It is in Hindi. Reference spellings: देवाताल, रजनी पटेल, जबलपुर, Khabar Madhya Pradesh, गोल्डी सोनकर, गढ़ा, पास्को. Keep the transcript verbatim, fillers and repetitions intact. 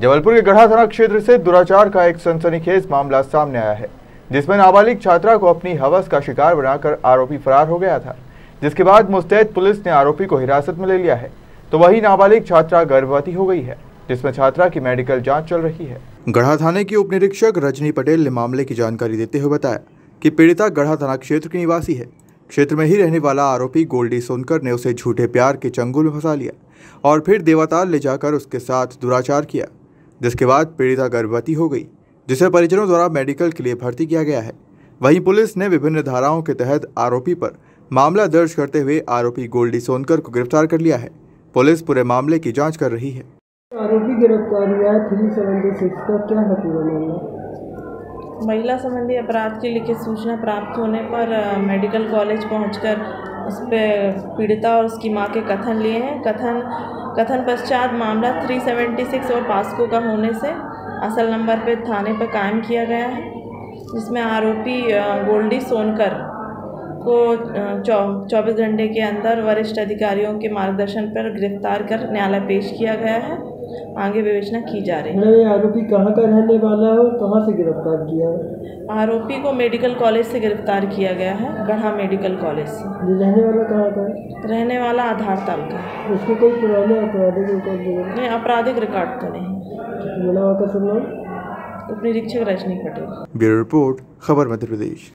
जबलपुर के गढ़ा थाना क्षेत्र से दुराचार का एक सनसनीखेज मामला सामने आया है, जिसमें नाबालिग छात्रा को अपनी हवस का शिकार बनाकर आरोपी फरार हो गया था, जिसके बाद मुस्तैद पुलिस ने आरोपी को हिरासत में ले लिया है। तो वही नाबालिग छात्रा गर्भवती हो गई है, जिसमें छात्रा की मेडिकल जांच चल रही है। गढ़ा थाने की उप निरीक्षक रजनी पटेल ने मामले की जानकारी देते हुए बताया कि पीड़िता गढ़ा थाना क्षेत्र की निवासी है। क्षेत्र में ही रहने वाला आरोपी गोल्डी सोनकर ने उसे झूठे प्यार के चंगुल में फंसा लिया और फिर देवाताल ले जाकर उसके साथ दुराचार किया, जिसके बाद पीड़िता गर्भवती हो गई, जिसे परिजनों द्वारा मेडिकल के लिए भर्ती किया गया है। वहीं पुलिस ने विभिन्न धाराओं के तहत आरोपी पर मामला दर्ज करते हुए आरोपी गोल्डी सोनकर को गिरफ्तार कर लिया है। पुलिस पूरे मामले की जांच कर रही है। आरोपी गिरफ्तार हुआ है। तीन सौ छिहत्तर का क्या है पूरा मामला? महिला संबंधी अपराध की लिखित सूचना प्राप्त होने पर मेडिकल कॉलेज पहुंचकर उस पर पीड़िता और उसकी मां के कथन लिए हैं। कथन कथन पश्चात मामला तीन सौ छिहत्तर और पास्को का होने से असल नंबर पर थाने पर कायम किया गया है, जिसमें आरोपी गोल्डी सोनकर को चौबीस घंटे के अंदर वरिष्ठ अधिकारियों के मार्गदर्शन पर गिरफ्तार कर न्यायालय पेश किया गया है। आगे विवेचना की जा रही है। आरोपी कहाँ का रहने वाला है और कहाँ से गिरफ्तार किया है? आरोपी को मेडिकल कॉलेज से गिरफ्तार किया गया है, गढ़ा मेडिकल कॉलेज से। रहने वाला कहाँ का है? रहने वाला आधार ताल का। उसको कोई पुराने आपराधिक रिकॉर्ड? नहीं, आपराधिक रिकॉर्ड तो नहीं। उप निरीक्षक रजनी पटेल, ब्यूरो रिपोर्ट, खबर मध्य प्रदेश।